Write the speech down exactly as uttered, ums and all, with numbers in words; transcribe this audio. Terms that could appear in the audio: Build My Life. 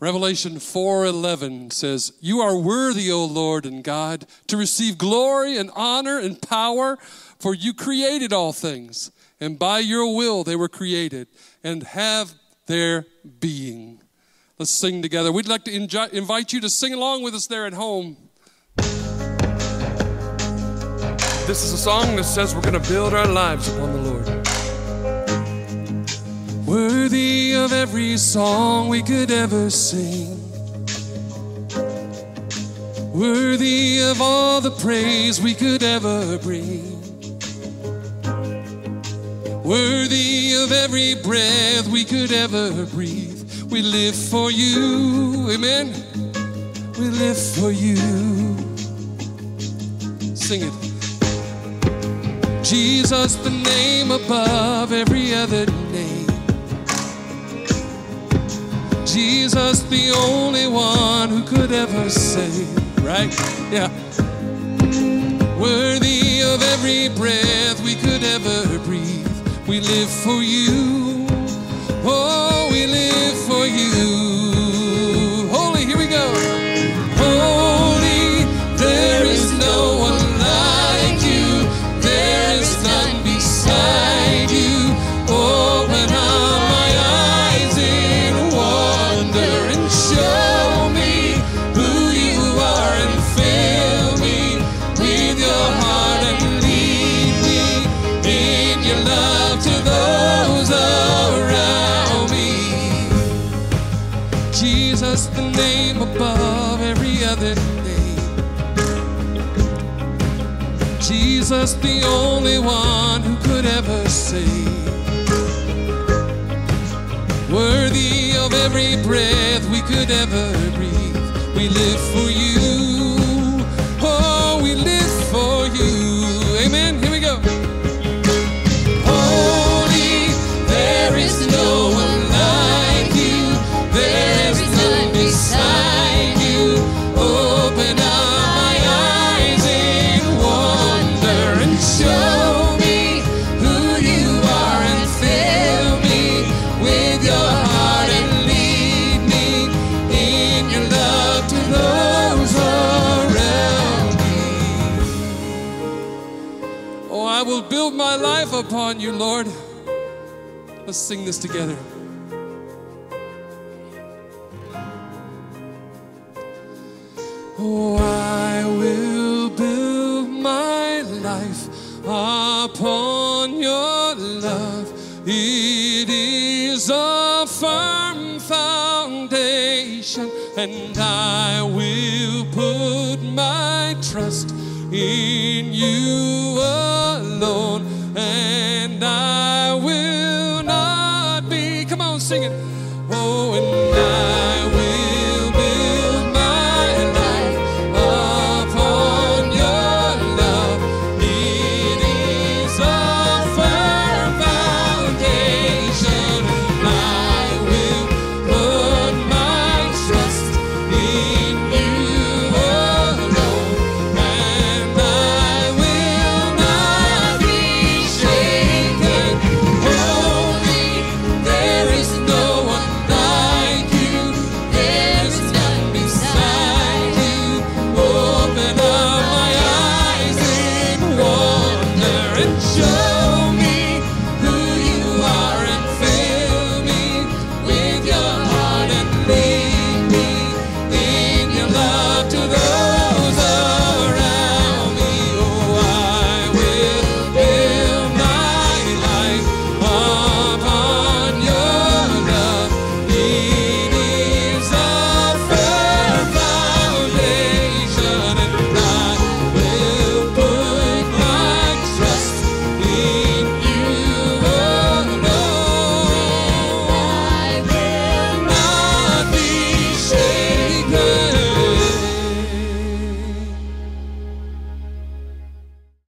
Revelation four eleven says, "You are worthy, O Lord and God, to receive glory and honor and power, for you created all things, and by your will they were created, and have their being." Let's sing together. We'd like to invite you to sing along with us there at home. This is a song that says we're going to build our lives upon the Lord. Worthy of every song we could ever sing, worthy of all the praise we could ever bring, worthy of every breath we could ever breathe. We live for you, amen. We live for you. Sing it. Jesus, the name above every other name. Jesus, the only one who could ever save, right? Yeah. Worthy of every breath we could ever breathe. We live for you. Oh, we live for you. Holy, here we go. Holy, there is no one beside you. Open up my eyes in wonder and show me who you are, and fill me with your heart and lead me in your love to those around me. Jesus, the name above every other name. Jesus, the only one who could ever save, worthy of every breath we could ever breathe. We live for you. Oh, we live for you. Amen. Here we go. Holy, there is no one like you. There is none beside you. Open up my eyes in wonder and show. Build my life upon you, Lord. Let's sing this together. Oh, I will build my life upon your love. It is a firm foundation, and I will put my trust in you alone, and I will not be, come on, sing it. Oh, and I